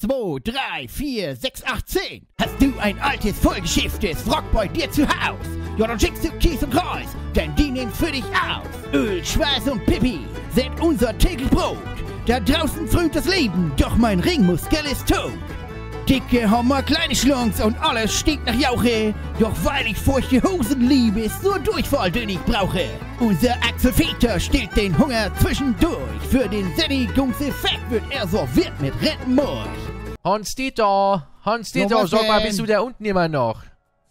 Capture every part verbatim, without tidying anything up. eins, zwei, drei, vier, sechs, acht, zehn. Hast du ein altes, vollgeschifftes Rockboy dir zu Haus? Ja, dann schickst du Kies und Kreuz, denn die nehmen's für dich aus. Öl, Schweiß und Pipi sind unser Tägelbrot. Da draußen frönt das Leben, doch mein Ringmuskel ist tot. Dicke Hummer, kleine Schlungs und alles stinkt nach Jauche. Doch weil ich feuchte Hosen liebe, ist nur Durchfall, den ich brauche. Unser Axel Väter stillt den Hunger zwischendurch. Für den Sättigungseffekt wird er serviert mit Rentenmulch. Hans Dieter, Hans Dieter, sag mal, bist du da unten immer noch?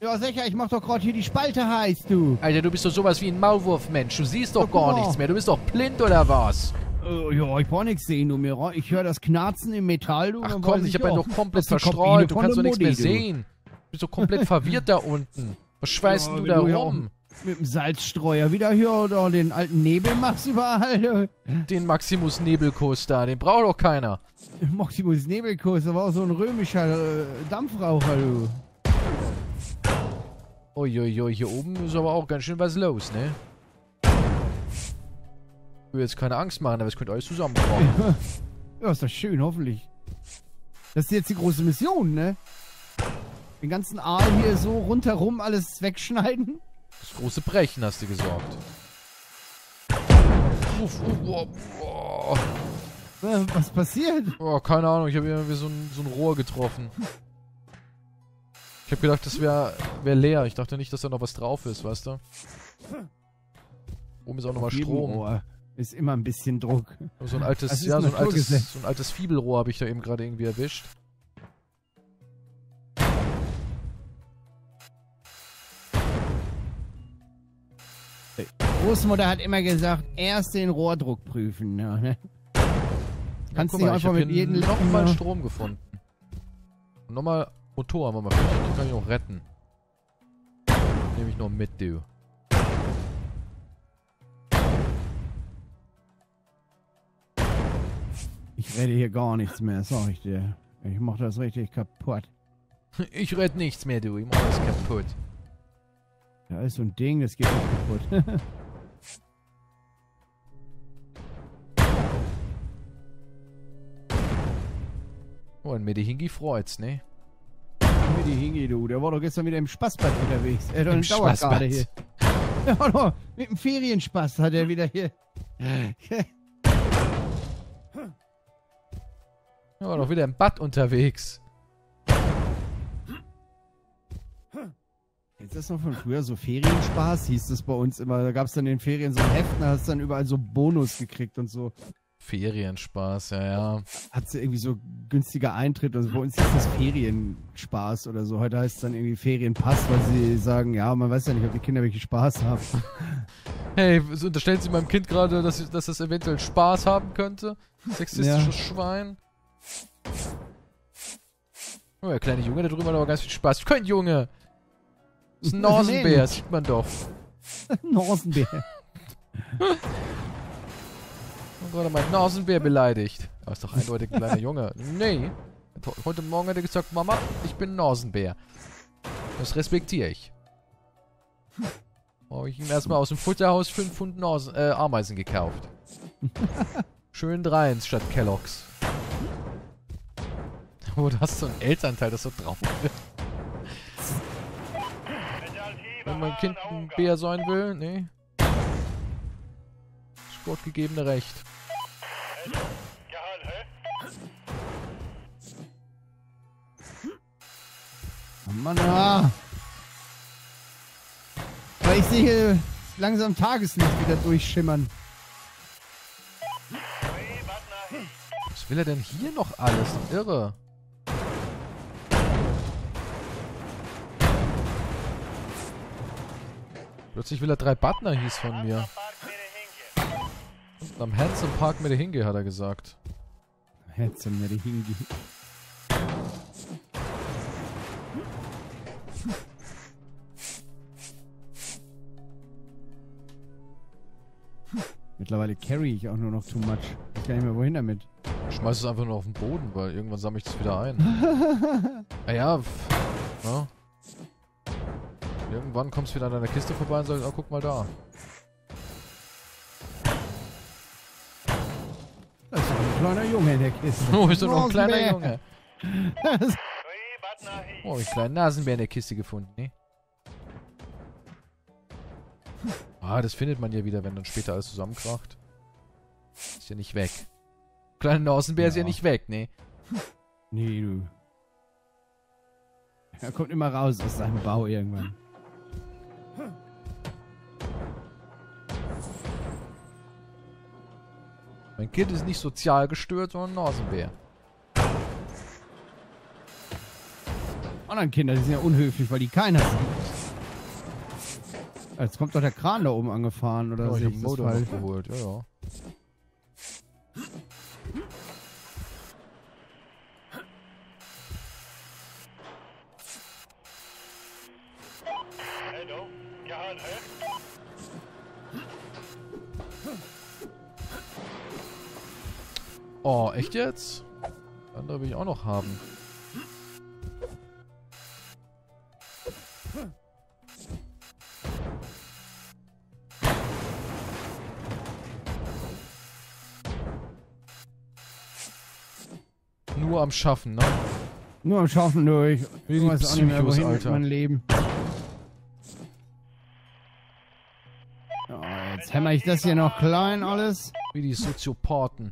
Ja, sicher, ich mach doch gerade hier die Spalte heiß, du. Alter, du bist doch sowas wie ein Maulwurf, Mensch. Du siehst doch, doch gar nichts mehr. Du bist doch blind, oder was? Oh, ja, ich brauch nichts sehen, du mir. Ich höre das Knarzen im Metall, du. Ach dann komm, ich hab ja doch komplett verstrahlt. Du kannst doch nichts mehr sehen. Du bist doch komplett verwirrt da unten. Was schweißt ja, du da du rum? Mit dem Salzstreuer wieder hier oder den alten Nebel machst überall. Den Maximus Nebelkuss da, den braucht doch keiner. Maximus Nebelkuss, da war auch so ein römischer äh, Dampfraucher, du. Uiuiui, hier oben ist aber auch ganz schön was los, ne? Ich will jetzt keine Angst machen, aber es könnte alles zusammenkommen. Ja. Ja, ist das schön, hoffentlich. Das ist jetzt die große Mission, ne? Den ganzen Aal hier so rundherum alles wegschneiden. Das große Brechen, hast du gesagt. Uff, uff, uff. Was passiert? Oh, keine Ahnung, ich habe irgendwie so ein, so ein Rohr getroffen. Ich habe gedacht, das wäre wär leer. Ich dachte nicht, dass da noch was drauf ist, weißt du? Oben ist auch noch mal Strom. Rohr ist immer ein bisschen Druck. So ein altes, ja, so ein altes, so ein altes Fibelrohr habe ich da eben gerade irgendwie erwischt. Hey. Großmutter hat immer gesagt, erst den Rohrdruck prüfen. Ja, ne? Ja, kannst du einfach mit jedem nochmal Strom gefunden. Und nochmal Motor haben wir mal. Den kann ich noch retten. Nehme ich noch mit, du. Ich rede hier gar nichts mehr, sag ich dir. Ich mach das richtig kaputt. Ich rede nichts mehr, du. Ich mach das kaputt. Da ist so ein Ding, das geht nicht kaputt. Oh, ein Medihingi freut's, ne? Medihingi, du. Der war doch gestern wieder im Spaßbad unterwegs. Er hat doch einen Dauerkarte hier. Ja, doch. Mit dem Ferienspaß hat er wieder hier. Ja, war doch wieder im Bad unterwegs. Ist das noch von früher so Ferienspaß? Hieß das bei uns immer. Da gab es dann in den Ferien so Heften, da hast du dann überall so Bonus gekriegt und so. Ferienspaß, ja, ja. Hattest du irgendwie so günstiger Eintritt. Also bei uns hieß das Ferienspaß oder so. Heute heißt es dann irgendwie Ferienpass, weil sie sagen, ja, man weiß ja nicht, ob die Kinder wirklich Spaß haben. Hey, so unterstellt sie meinem Kind gerade, dass, dass das eventuell Spaß haben könnte? Sexistisches ja. Schwein. Oh, der kleine Junge, da drüben hat aber ganz viel Spaß. Kein Junge! Das ist ein Norsenbär, das sieht man doch. Ein Norsenbär. Und gerade mein Norsenbär beleidigt. Aber ist doch eindeutig ein kleiner Junge. Nee. Heute Morgen hat er gesagt, Mama, ich bin ein Norsenbär. Das respektiere ich. Habe ich ihm erstmal aus dem Futterhaus fünf Pfund Norsen, äh, Ameisen gekauft. Schön dreins statt Kellogg's. Oh, du hast so einen Elternteil, das so drauf wird. Wenn mein Kind ein Bär sein will, nee. Das Gott gegebene Recht. Oh Mann, ah. Weil ich sehe langsam Tageslicht wieder durchschimmern. Was will er denn hier noch alles? Irre. Plötzlich will er drei Butner hieß von mir. Und am Handsome Park Medihingi hat er gesagt. Handsome Medihingi. Mittlerweile carry ich auch nur noch too much. Ich weiß gar nicht mehr wohin damit. Ich schmeiß es einfach nur auf den Boden, weil irgendwann sammle ich das wieder ein. Ah ja, ja. Irgendwann kommst du wieder an deiner Kiste vorbei und sagst, oh, guck mal da. Das ist doch ein kleiner Junge in der Kiste. Oh, ist doch noch ein kleiner Junge. Oh, einen kleinen Nasenbär in der Kiste gefunden, ne? Ah, das findet man ja wieder, wenn dann später alles zusammenkracht. Ist ja nicht weg. Kleiner Nasenbär ja. Ist ja nicht weg, ne? Nee, du. Er kommt immer raus aus seinem Bau irgendwann. Mein Kind ist nicht sozial gestört, sondern ein Nasenbär. Anderen Kinder, die sind ja unhöflich, weil die keiner sind. Jetzt kommt doch der Kran da oben angefahren, oder? Ja, ich hab den Motor hochgeholt, ja, ja. Oh, echt jetzt? Andere will ich auch noch haben. Nur am Schaffen, ne? Nur am Schaffen durch. Ich weiß auch nicht mehr, wohin mit meinem Leben. Ja, jetzt hämmer ich das hier noch klein alles. Wie die Soziopathen.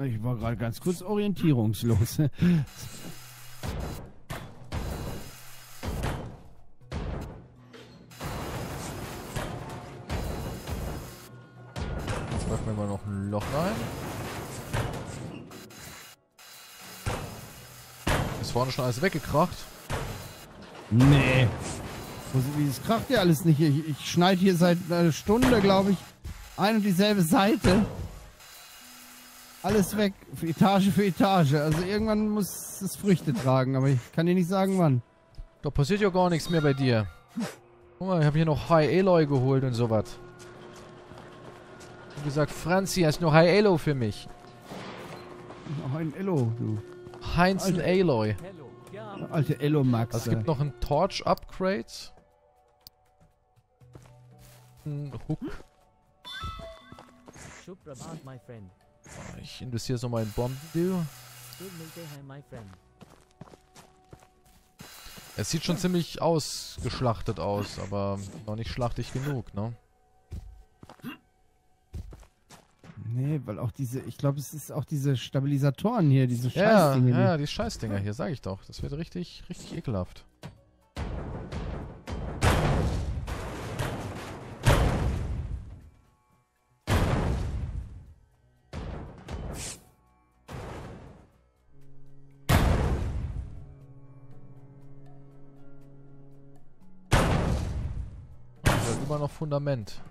Ich war gerade ganz kurz orientierungslos. Jetzt machen wir mal noch ein Loch rein. Ist vorne schon alles weggekracht? Nee. Das kracht ja alles nicht. Ich, ich schneide hier seit einer Stunde, glaube ich, ein und dieselbe Seite. Alles weg, Etage für Etage. Also irgendwann muss es Früchte tragen, aber ich kann dir nicht sagen, wann. Da passiert ja gar nichts mehr bei dir. Guck mal, ich habe hier noch High Aloy geholt und sowas. Wie gesagt, Franzi, hast noch High Aloy für mich. Ein Elo, du. Heinzen Aloy. Alte Elo Max. Also, es gibt noch ein Torch Upgrade. Ein Hook. Suprabhat, my friend. Ich investiere so mal in Bomben. Es sieht schon ziemlich ausgeschlachtet aus, aber noch nicht schlachtig genug, ne? Nee, weil auch diese, ich glaube, es ist auch diese Stabilisatoren hier, diese Scheißdinger. Ja, ja, die Scheißdinger hier, sage ich doch. Das wird richtig, richtig ekelhaft. Noch Fundament.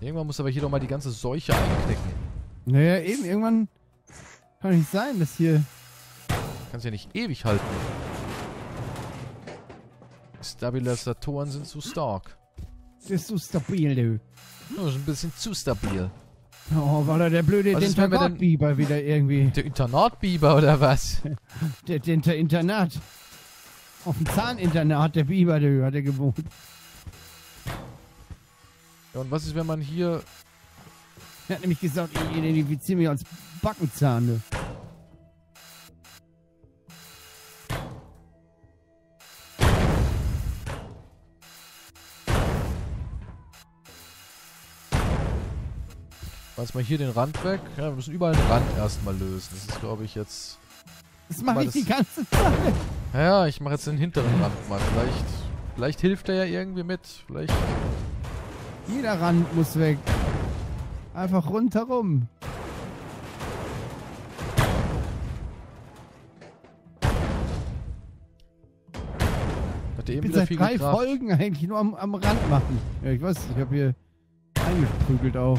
Irgendwann muss aber hier doch mal die ganze Seuche einknicken. Naja, eben, irgendwann kann nicht sein, dass hier... Kannst ja nicht ewig halten. Stabilisatoren sind zu stark. Das ist zu stabil, du. Das ist ein bisschen zu stabil. Oh, war da der blöde Internatbiber wieder irgendwie. Der Internatbiber oder was? Der, der Inter Internat. Auf dem Zahninternat, der Biber, der hat er gewohnt. Ja, und was ist, wenn man hier... Er hat nämlich gesagt, ich identifiziere mich als Backenzahn, du. Lass mal hier den Rand weg. Ja, wir müssen überall den Rand erstmal lösen. Das ist, glaube ich, jetzt... Das mache ich die ganze Zeit. Ja, ich mache jetzt den hinteren Rand mal. Vielleicht, vielleicht hilft er ja irgendwie mit. Vielleicht. Jeder Rand muss weg. Einfach rundherum. Hat er eben wieder viel gekracht. Ich bin seit drei Folgen eigentlich nur am, am Rand machen. Ja, ich weiß, ich habe hier eingeprügelt auch.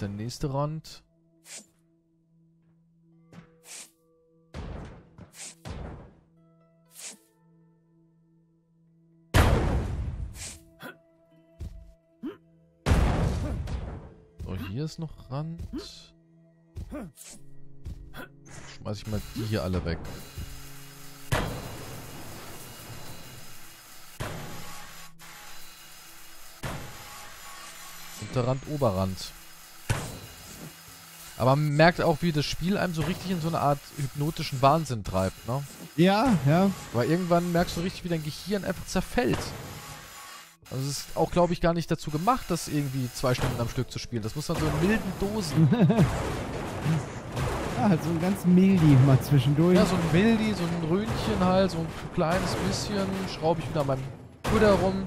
Der nächste Rand. So, Hier ist noch Rand. Schmeiß ich mal die hier alle weg. Unterrand, Oberrand. Aber man merkt auch, wie das Spiel einem so richtig in so eine Art hypnotischen Wahnsinn treibt, ne? Ja, ja. Weil irgendwann merkst du richtig, wie dein Gehirn einfach zerfällt. Also es ist auch, glaube ich, gar nicht dazu gemacht, das irgendwie zwei Stunden am Stück zu spielen. Das muss dann so in milden Dosen. Ja, halt so ein ganz Mildi mal zwischendurch. Ja, so ein Mildi, so ein Röhnchen halt, so ein kleines bisschen. Schraube ich wieder an meinem Puder rum.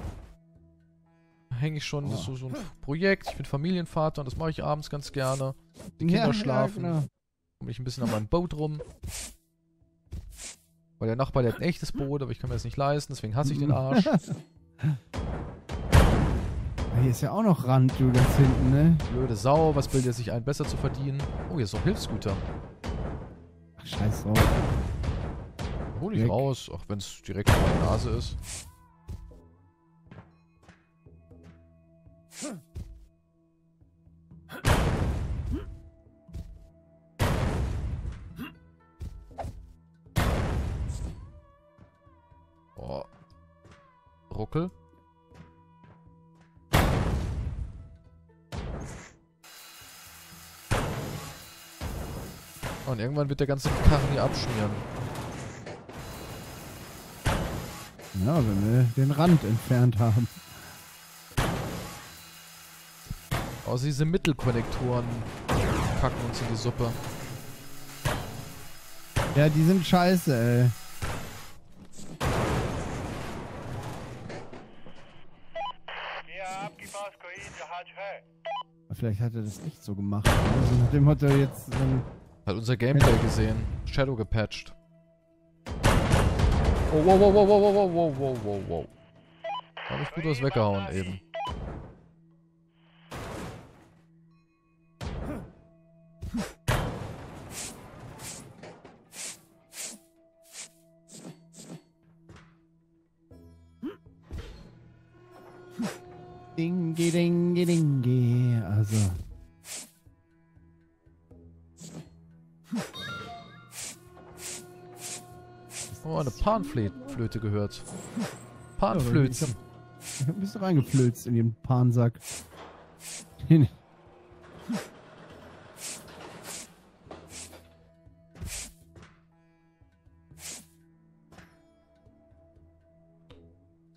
Hänge ich schon, oh. Das ist so, so ein Projekt. Ich bin Familienvater und das mache ich abends ganz gerne. Die Kinder ja, schlafen. Ja, genau. Komme ich ein bisschen an meinem Boot rum. Weil der Nachbar, der hat ein echtes Boot, aber ich kann mir das nicht leisten, deswegen hasse ich den Arsch. Hier ist ja auch noch Rand, du, ganz hinten, ne? Blöde Sau, was bildet er sich ein, besser zu verdienen? Oh, hier ist noch Hilfsgüter. Ach, scheiß drauf. Hol ich raus, auch wenn es direkt vor meiner Nase ist. Oh. Ruckel. Und irgendwann wird der ganze Karren hier abschmieren. Ja, wenn wir den Rand entfernt haben. Außer diese Mittelkonnektoren kacken uns in die Suppe. Ja, die sind scheiße, ey. Vielleicht hat er das nicht so gemacht. Also nach dem hat er jetzt... Ähm Hat unser Gameplay gesehen. Shadow gepatcht. Oh, wow, wow, wow, wow, wow, wow, wow, wow, wow. Hab ich gut was weggehauen eben. Dingi, dingi, dingi. Also... Oh, eine Panflöte gehört. Panflöte. Ja, ich hab ein bisschen reingeflözt in den Pansack.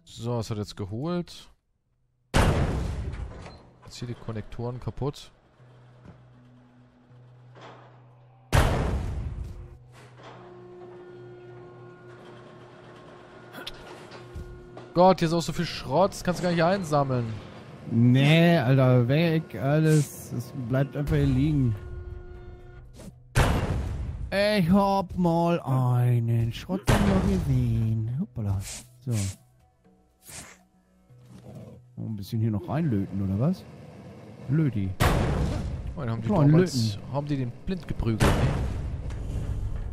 So, es hat jetzt geholt. Jetzt hier die Konnektoren kaputt. Gott, hier ist auch so viel Schrott, das kannst du gar nicht einsammeln. Nee, Alter, weg, alles. Es bleibt einfach hier liegen. Ich hab mal einen Schrott gesehen. Hoppala. So. Oh, ein bisschen hier noch reinlöten, oder was? Löti. Oh, dann haben die damals, haben die den blind geprügelt, ne?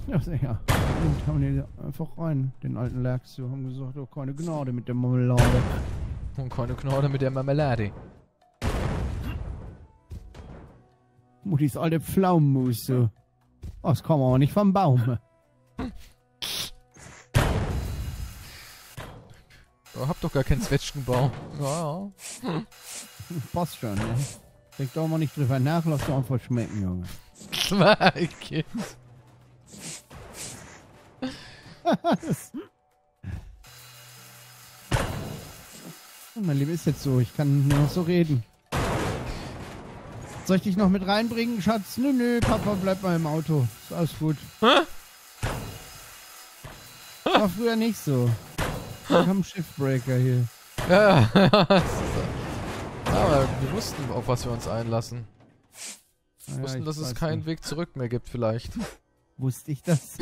Ja, sicher. Und haben den einfach rein, den alten Lachs. Wir haben gesagt, oh, keine Gnade mit der Marmelade. Und keine Gnade mit der Marmelade. Muttis alte Pflaumenmus, so. Oh, das kommt aber nicht vom Baum. Ich hab doch gar keinen Zwetschgenbaum. Ja, ja. Passt schon, ne? Denk doch mal nicht drüber nach, lass doch einfach schmecken, Junge. Zwei Kids. Mein Leben ist jetzt so, ich kann nur noch so reden. Soll ich dich noch mit reinbringen, Schatz? Nö, nö, Papa, bleib mal im Auto. Ist alles gut. War früher nicht so. Wir haben einen Shiftbreaker hier. Ja, ja, aber wir wussten, auf was wir uns einlassen. Wir wussten, dass es keinen Weg zurück mehr gibt vielleicht. Wusste ich das?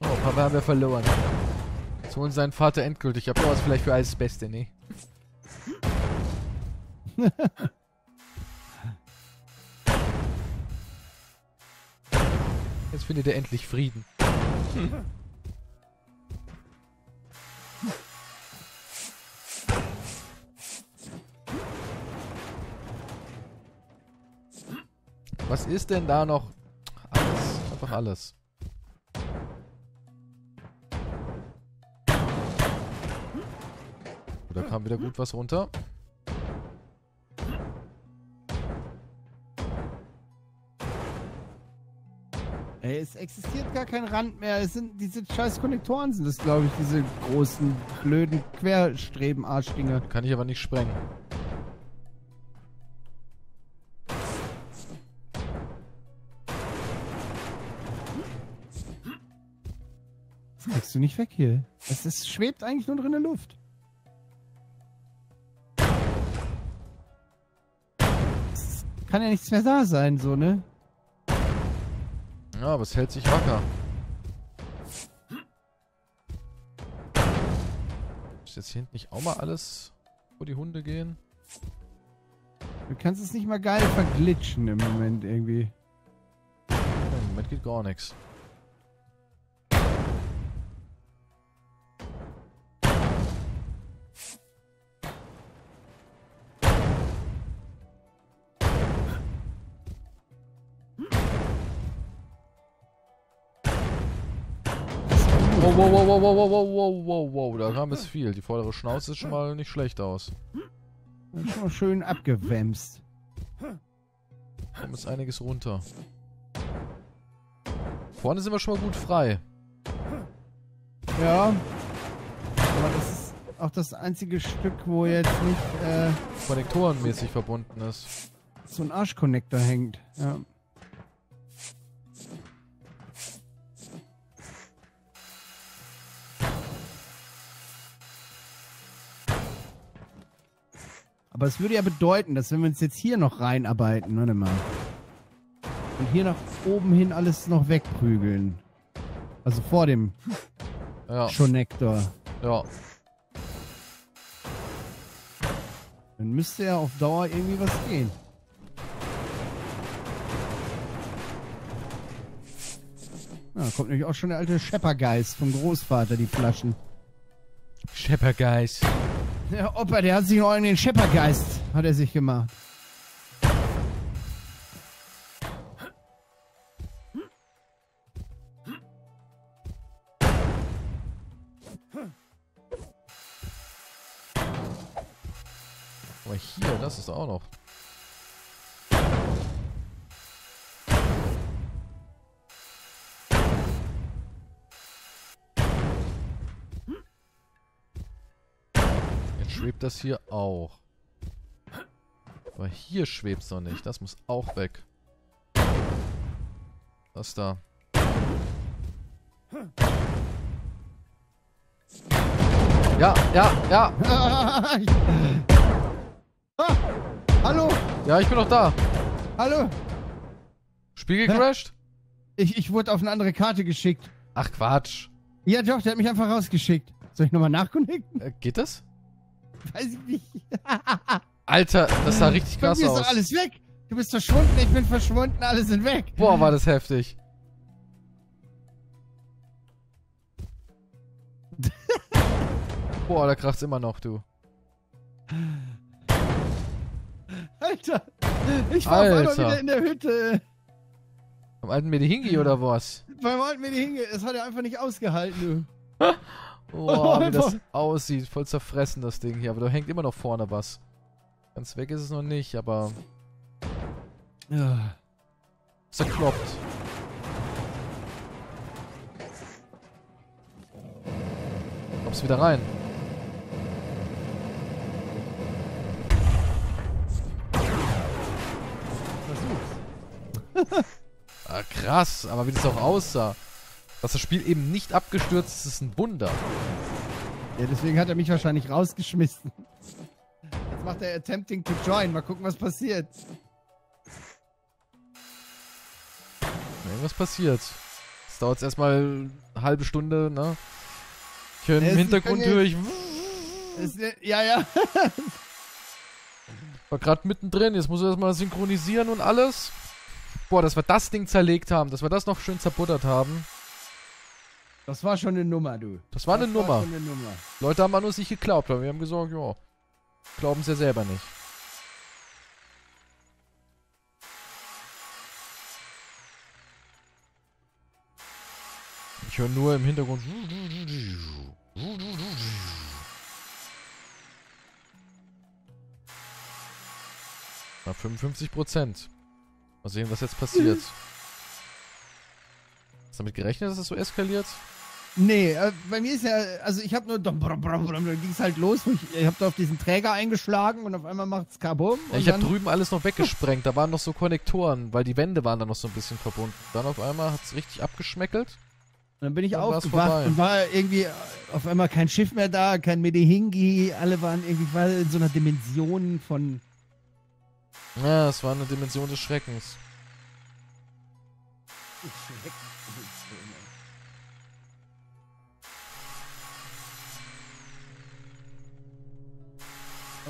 Oh, Papa haben wir verloren. Jetzt holen seinen Vater endgültig. Aber was vielleicht für alles Beste, ne? Jetzt findet er endlich Frieden. Hm. Was ist denn da noch? Alles. Einfach alles. Oh, da kam wieder gut was runter. Ey, es existiert gar kein Rand mehr. Es sind diese scheiß Konnektoren, sind das, glaube ich, diese großen, blöden Querstreben-Arschdinger. Kann ich aber nicht sprengen. Kriegst du nicht weg hier. Es ist, schwebt eigentlich nur drin in der Luft. Es kann ja nichts mehr da sein, so, ne? Ja, aber es hält sich wacker. Ist jetzt hinten nicht auch mal alles, wo die Hunde gehen? Du kannst es nicht mal geil verglitschen im Moment irgendwie. Im Moment geht gar nichts. Wow, wow, wow, wow, wow, wow, wow, wow, da kam es viel. Die vordere Schnauze ist schon mal nicht schlecht aus. Schon mal schön abgewämst. Da kommt jetzt einiges runter. Vorne sind wir schon mal gut frei. Ja. Aber das ist auch das einzige Stück, wo jetzt nicht, äh... konnektorenmäßig verbunden ist. So ein Arschkonnektor hängt, ja. Aber es würde ja bedeuten, dass wenn wir uns jetzt hier noch reinarbeiten, warte mal. Und hier nach oben hin alles noch wegprügeln. Also vor dem ja. Connector. Ja. Dann müsste ja auf Dauer irgendwie was gehen. Ja, da kommt nämlich auch schon der alte Scheppergeist vom Großvater, die Flaschen. Scheppergeist. Der Opa, der hat sich noch in den Scheppergeist, hat er sich gemacht. Aber hier, das ist auch noch. Schwebt das hier auch. Aber hier schwebt es noch nicht. Das muss auch weg. Das da. Ja, ja, ja. Ah, hallo? Ja, ich bin noch da. Hallo? Spiegel crasht? Ich, ich wurde auf eine andere Karte geschickt. Ach Quatsch. Ja doch, der hat mich einfach rausgeschickt. Soll ich nochmal nachconnecten? Äh, geht das? Weiß ich nicht. Alter, das sah richtig krass aus. Bei mir ist doch alles weg. Du bist verschwunden, ich bin verschwunden, alle sind weg. Boah, war das heftig. Boah, da kracht's immer noch, du. Alter, ich war Alter. auf einmal wieder in der Hütte. Beim alten Medihingi oder was? Beim alten Medihingi, das hat er einfach nicht ausgehalten, du. Boah, wie das aussieht. Voll zerfressen, das Ding hier. Aber da hängt immer noch vorne was. Ganz weg ist es noch nicht, aber... Ja. Zerkloppt. Kommst wieder rein. Versuch's. Ah, krass. Aber wie das auch aussah. Dass das Spiel eben nicht abgestürzt ist, ist ein Wunder. Ja, deswegen hat er mich wahrscheinlich rausgeschmissen. Jetzt macht er Attempting to Join. Mal gucken, was passiert. Irgendwas passiert. Das dauert erstmal eine halbe Stunde, ne? Ich höre im Hintergrund höre ich... Ja, ja. War gerade mittendrin. Jetzt muss er erstmal synchronisieren und alles. Boah, dass wir das Ding zerlegt haben, dass wir das noch schön zerbuttert haben. Das war schon eine Nummer, du. Das war, das eine, war Nummer. Schon eine Nummer. Leute haben an uns nicht geglaubt, aber wir haben gesagt, ja, glauben sie ja selber nicht. Ich höre nur im Hintergrund. Na, fünfundfünfzig Prozent. Mal sehen, was jetzt passiert. Hast du damit gerechnet, dass es so eskaliert? Nee, äh, bei mir ist ja, also ich habe nur, dann ging es halt los, wo ich, ich habe da auf diesen Träger eingeschlagen und auf einmal macht es Kabum. Ja, ich habe drüben alles noch weggesprengt, da waren noch so Konnektoren, weil die Wände waren da noch so ein bisschen verbunden. Dann auf einmal hat es richtig abgeschmeckelt. Und dann bin ich aufgewacht und war irgendwie auf einmal kein Schiff mehr da, kein Medehingi, alle waren irgendwie war in so einer Dimension von... Ja, es war eine Dimension des Schreckens.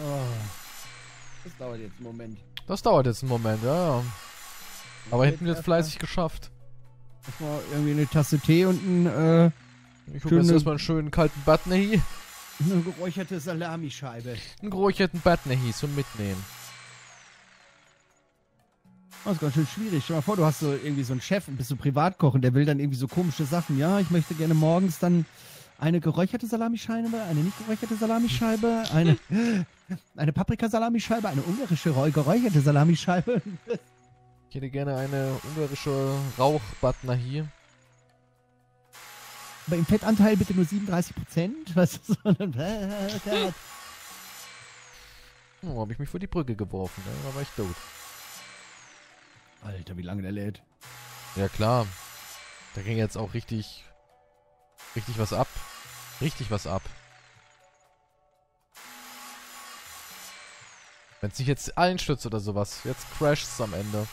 Oh. Das dauert jetzt einen Moment. Das dauert jetzt einen Moment, ja, ja. Aber hätten wir das fleißig geschafft. Erstmal irgendwie eine Tasse Tee und ein, äh... Ich hole jetzt erstmal einen schönen kalten Batnehi. Eine geräucherte Salamischeibe. Einen geräucherten Batnehi zum Mitnehmen. Das ist ganz schön schwierig. Stell dir mal vor, du hast so irgendwie so einen Chef und bist so Privatkoch und der will dann irgendwie so komische Sachen. Ja, ich möchte gerne morgens dann eine geräucherte Salamischeibe, eine nicht geräucherte Salamischeibe, eine, eine Paprikasalamischeibe, eine ungarische geräucherte Salamischeibe. Ich hätte gerne eine ungarische Rauchbatnahi. Aber im Fettanteil bitte nur siebenunddreißig Prozent. Weißt du, sondern... Oh, hab ich mich vor die Brücke geworfen. Da war ich tot. Alter, wie lange der lädt. Ja, klar. Da ging jetzt auch richtig... Richtig was ab. Richtig was ab. Wenn es nicht jetzt einstürzt oder sowas. Jetzt crasht es am Ende.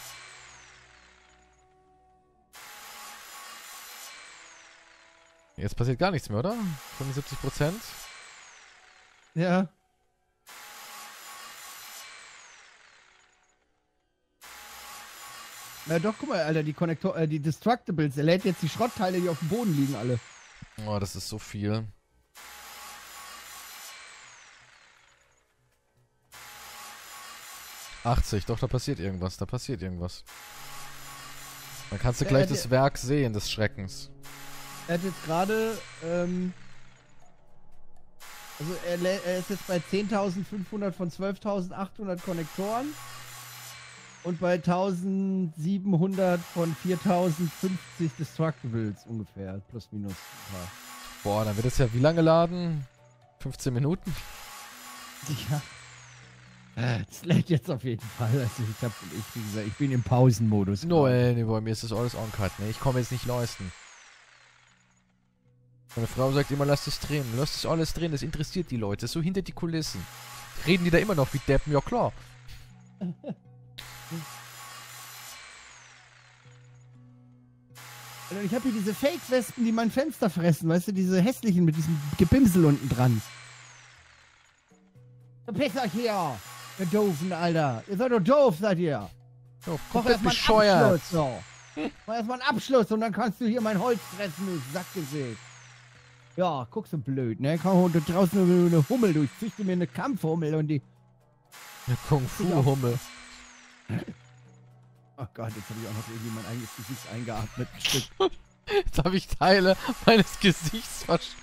Jetzt passiert gar nichts mehr, oder? fünfundsiebzig Prozent. Ja. Na doch, guck mal, Alter, die Konnektor, äh, die Destructibles, er lädt jetzt die Schrottteile, die auf dem Boden liegen, alle. Oh, das ist so viel. achtzig, doch, da passiert irgendwas, da passiert irgendwas. Dann kannst du gleich äh, äh, das Werk sehen, des Schreckens. Er hat jetzt gerade, ähm... Also, er, er ist jetzt bei zehntausendfünfhundert von zwölftausendachthundert Konnektoren. Und bei tausendsiebenhundert von viertausendfünfzig Destructibles ungefähr, plus minus ein paar. Boah, dann wird es ja wie lange laden? fünfzehn Minuten? Ja. Das lädt jetzt auf jeden Fall. Also ich, hab, ich, wie gesagt, ich bin im Pausenmodus. No, ey, nee, bei mir ist das alles on-cut. Nee, ich komme jetzt nicht leisten. Meine Frau sagt immer, lass das drehen. Lass das alles drehen, das interessiert die Leute. Das ist so hinter die Kulissen. Reden die da immer noch wie Deppen? Ja, klar. Ich habe hier diese Fake-Wespen, die mein Fenster fressen, weißt du, diese hässlichen mit diesem Gebimsel unten dran. Verpiss euch hier, ihr Doofen, Alter. Ihr seid doch doof, seid ihr. Doch, mach erstmal einen Abschluss, so. Mach erstmal einen Abschluss und dann kannst du hier mein Holz fressen, du Sackgesicht. Ja, guckst du blöd, ne? Komm, du draußen eine Hummel durch, züchte mir eine Kampfhummel und die... Eine Kung-Fu-Hummel. Oh Gott, jetzt habe ich auch noch irgendwie mein eigenes Gesicht eingeatmet. Ein Stück. Jetzt habe ich Teile meines Gesichts verschluckt.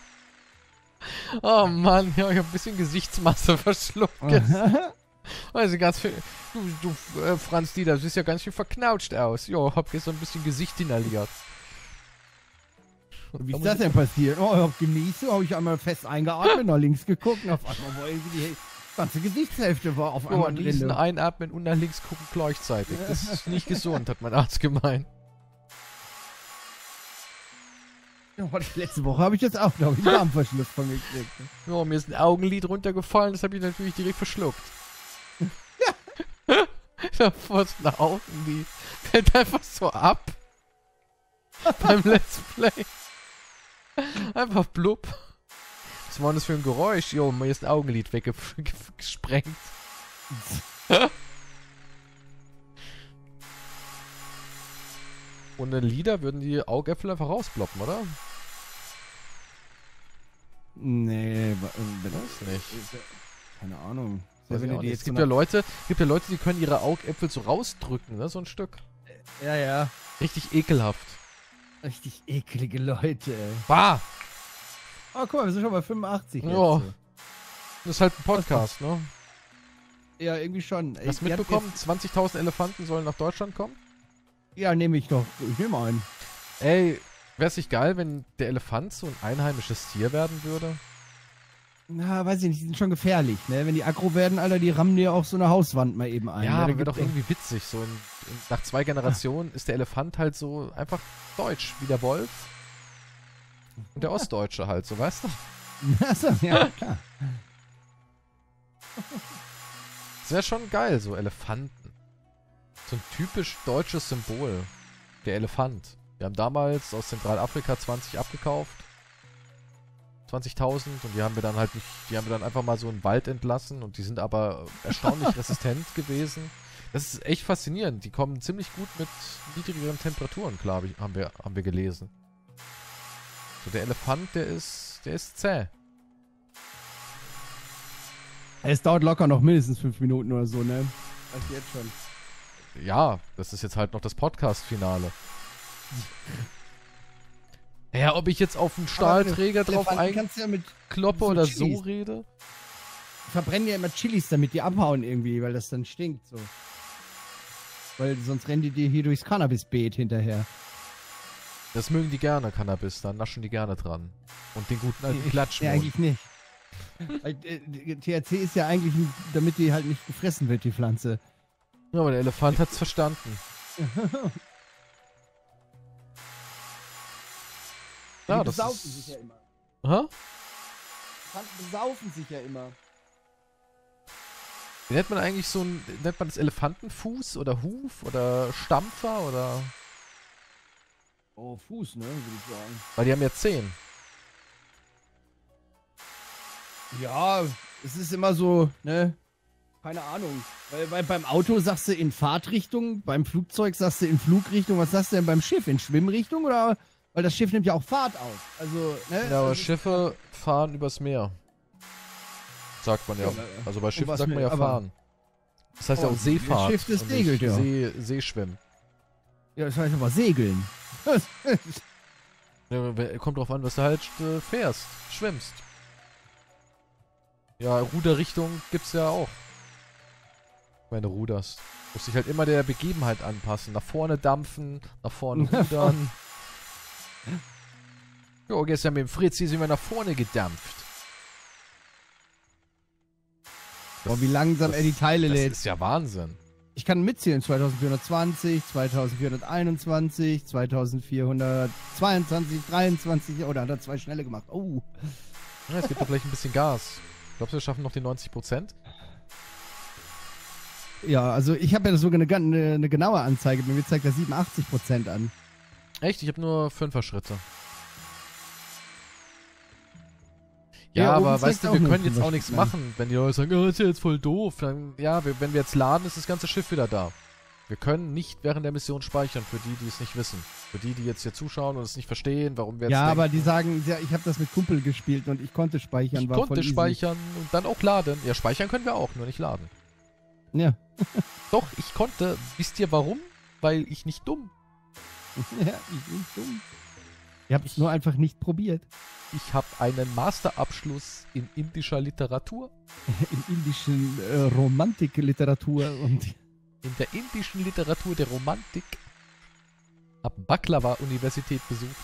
Oh Mann, ja, ich habe ein bisschen Gesichtsmasse verschluckt. Also ganz viel. Du, du äh, Franz Dieter, du siehst ja ganz schön verknautscht aus. Jo, hab gestern ein bisschen Gesicht inhaliert. Und wie ist das denn passiert? Oh, ich hab genieße, habe ich einmal fest eingeatmet, nach links geguckt und auf einmal wollen sie die. Ganze Gesichtshälfte war auf einmal drin. Niesen, einatmen und nach links gucken gleichzeitig. Das ist nicht gesund, hat mein Arzt gemeint. Ja, letzte Woche habe ich jetzt auch, glaube ich, einen Darmverschluss von mir gekriegt. Ja, mir ist ein Augenlid runtergefallen, das habe ich natürlich direkt verschluckt. Davor ist ein Augenlid. Fällt einfach so ab. Beim Let's Play. Einfach blub. Was war das für ein Geräusch? Jo, mir ist ein Augenlid weggesprengt. Und einen Leader würden die Augäpfel einfach rausploppen, oder? Nee, wenn das nicht. Keine Ahnung. So, wenn die jetzt es gibt ja Leute, gibt ja Leute, die können ihre Augäpfel so rausdrücken, ne? So ein Stück. Ja, ja. Richtig ekelhaft. Richtig ekelige Leute, ey. Bah! Oh, guck mal, wir sind schon bei fünfundachtzig. Ja. Jetzt. Das ist halt ein Podcast, ne? Ja, irgendwie schon. Hast du mitbekommen, zwanzigtausend Elefanten sollen nach Deutschland kommen? Ja, nehme ich doch. Ich nehme einen. Ey, wäre es nicht geil, wenn der Elefant so ein einheimisches Tier werden würde? Na, weiß ich nicht, die sind schon gefährlich, ne? Wenn die aggro werden, Alter, die rammen dir auch so eine Hauswand mal eben ein. Ja, aber wird doch irgendwie witzig. So in, in, nach zwei Generationen ja. ist der Elefant halt so einfach deutsch, wie der Wolf. Und der Ostdeutsche halt, so, weißt du? Achso, ja, klar. Das wäre schon geil, so Elefanten. So ein typisch deutsches Symbol. Der Elefant. Wir haben damals aus Zentralafrika zwanzig abgekauft. zwanzigtausend. Und die haben wir dann halt nicht, die haben wir dann einfach mal so einen Wald entlassen. Und die sind aber erstaunlich resistent gewesen. Das ist echt faszinierend. Die kommen ziemlich gut mit niedrigeren Temperaturen, glaube ich, haben wir, haben wir gelesen. So, der Elefant, der ist, der ist zäh. Es dauert locker noch mindestens fünf Minuten oder so, ne? Weiß ich jetzt schon. Ja, das ist jetzt halt noch das Podcast-Finale. Naja, ob ich jetzt auf einen Stahlträger drauf ja mit kloppe oder Chilis. So rede? Ich verbrenne ja immer Chilis, damit die abhauen irgendwie, weil das dann stinkt so. Weil sonst rennen die dir hier durchs Cannabisbeet hinterher. Das mögen die gerne, Cannabis, dann naschen die gerne dran. Und den guten alten Klatschmund. Ja, eigentlich nicht. T H C ist ja eigentlich, damit die halt nicht gefressen wird, die Pflanze. Ja, aber der Elefant hat's verstanden. Ja, die das besaufen ist... sich ja immer. Hä? Elefanten besaufen sich ja immer. Wie nennt man eigentlich so ein... Nennt man das Elefantenfuß oder Huf oder Stampfer oder... Oh, Fuß, ne? Würde ich sagen. Weil die haben ja Zehen. Ja, es ist immer so, ne? Keine Ahnung. Weil, weil beim Auto sagst du in Fahrtrichtung, beim Flugzeug sagst du in Flugrichtung. Was sagst du denn beim Schiff? In Schwimmrichtung? Oder? Weil das Schiff nimmt ja auch Fahrt auf. Also, ne? Ja, aber Schiffe fahren übers Meer. Sagt man ja. ja also bei Schiffen sagt man ja fahren. Das heißt ja oh, auch Seefahrt. Schiff ist segelt, ja. See, Seeschwimmen. Ja, das heißt aber segeln. Ja, kommt drauf an, was du halt äh, fährst, schwimmst. Ja, Ruderrichtung gibt's ja auch. Wenn du ruderst. Muss sich halt immer der Begebenheit anpassen. Nach vorne dampfen, nach vorne rudern. Jo, gestern mit dem Fritzi sind wir nach vorne gedampft. Boah, wie langsam das, er die Teile das lädt. Das ist ja Wahnsinn. Ich kann mitzählen. zweitausendvierhundertzwanzig, zweitausendvierhunderteinundzwanzig, zweitausendvierhundertzweiundzwanzig, dreiundzwanzig. Oh, da hat er zwei schnelle gemacht. Oh. Ja, es gibt doch gleich ein bisschen Gas. Glaubst du, wir schaffen noch die neunzig Prozent? Ja, also ich habe ja sogar eine, eine, eine genaue Anzeige. Mir zeigt ja siebenundachtzig Prozent an. Echt? Ich habe nur Fünfer-Schritte. Ja, ja, aber weißt du, wir können jetzt auch nichts machen. Wenn die Leute sagen, oh, das ist ja jetzt voll doof. Dann, ja, wir, wenn wir jetzt laden, ist das ganze Schiff wieder da. Wir können nicht während der Mission speichern, für die, die es nicht wissen. Für die, die jetzt hier zuschauen und es nicht verstehen, warum wir jetzt Ja, denken. Aber die sagen, ja, ich habe das mit Kumpel gespielt und ich konnte speichern. Ich war konnte voll speichern easy. Und dann auch laden. Ja, speichern können wir auch, nur nicht laden. Ja. Doch, ich konnte. Wisst ihr warum? Weil ich nicht dumm. Ja, ich bin dumm. Ihr habt es nur einfach nicht probiert. Ich habe einen Masterabschluss in indischer Literatur. In indischen äh, Romantikliteratur. Und in der indischen Literatur der Romantik. Hab Baklava-Universität besucht.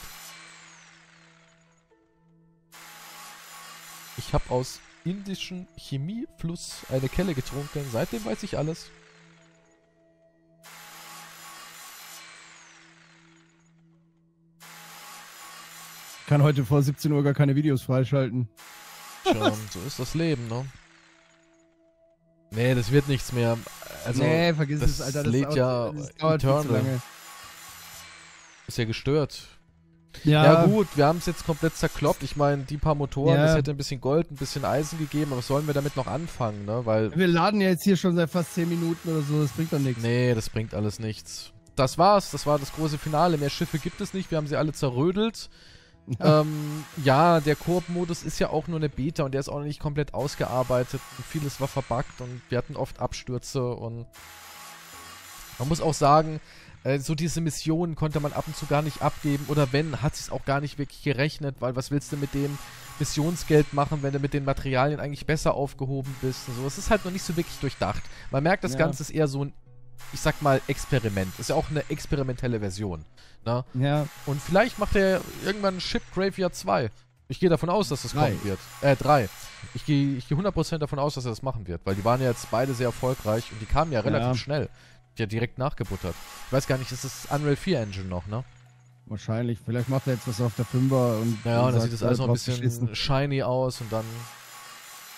Ich habe aus indischem Chemiefluss eine Kelle getrunken. Seitdem weiß ich alles. Ich kann heute vor siebzehn Uhr gar keine Videos freischalten. Schon, so ist das Leben, ne? Nee, das wird nichts mehr. Also, nee, vergiss es, Alter. Das lädt ja eternal. Ist ja gestört. Ja, ja gut, wir haben es jetzt komplett zerkloppt. Ich meine, die paar Motoren, ja. Das hätte ein bisschen Gold, ein bisschen Eisen gegeben, aber was sollen wir damit noch anfangen, ne? Weil wir laden ja jetzt hier schon seit fast zehn Minuten oder so, das bringt doch nichts. Nee, das bringt alles nichts. das war's. Das war das große Finale. Mehr Schiffe gibt es nicht. Wir haben sie alle zerrödelt. ähm, ja, der Koop-Modus ist ja auch nur eine Beta und der ist auch noch nicht komplett ausgearbeitet. Und vieles war verbuggt und wir hatten oft Abstürze und man muss auch sagen, äh, so diese Missionen konnte man ab und zu gar nicht abgeben oder wenn, hat sich's auch gar nicht wirklich gerechnet, weil was willst du mit dem Missionsgeld machen, wenn du mit den Materialien eigentlich besser aufgehoben bist und so. Es ist halt noch nicht so wirklich durchdacht. Man merkt, das ja. Ganze ist eher so ein, ich sag mal, Experiment. Ist ja auch eine experimentelle Version. Ne? Ja. Und vielleicht macht er irgendwann Ship Graveyard zwei. Ich gehe davon aus, dass das drei. kommen wird. Äh, drei. Ich gehe ich geh hundert Prozent davon aus, dass er das machen wird, weil die waren ja jetzt beide sehr erfolgreich und die kamen ja relativ ja. schnell. Die hat direkt nachgebuttert. Ich weiß gar nicht, ist das Unreal vier Engine noch, ne? Wahrscheinlich. Vielleicht macht er jetzt das auf der Fünfer und... Ja, und dann sieht das alles noch ein bisschen shiny aus und dann...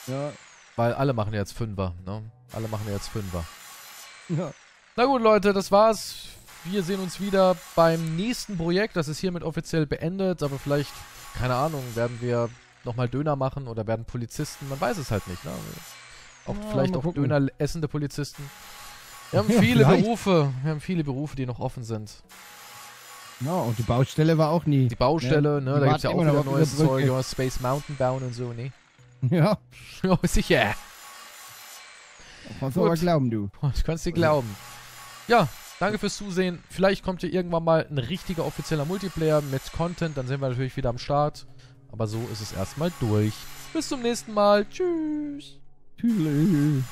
Ja. Weil alle machen jetzt Fünfer, ne? Alle machen jetzt Fünfer. Ja. Na gut, Leute, das war's. Wir sehen uns wieder beim nächsten Projekt. Das ist hiermit offiziell beendet, aber vielleicht, keine Ahnung, werden wir nochmal Döner machen oder werden Polizisten, man weiß es halt nicht, ne? Auch, ja, vielleicht auch gucken. Döner essende Polizisten. Wir haben ja, viele vielleicht. Berufe, wir haben viele Berufe, die noch offen sind. Ja, und die Baustelle war auch nie. Die Baustelle, ja, ne, die da gibt's ja auch wieder neues Zeug, ja, Space Mountain bauen und so, ne? Ja. Ja, sicher. Das kannst du aber glauben, du. Das kannst du glauben. Ja, danke fürs Zusehen. Vielleicht kommt hier irgendwann mal ein richtiger offizieller Multiplayer mit Content, dann sind wir natürlich wieder am Start. Aber so ist es erstmal durch. Bis zum nächsten Mal. Tschüss. Tschüss.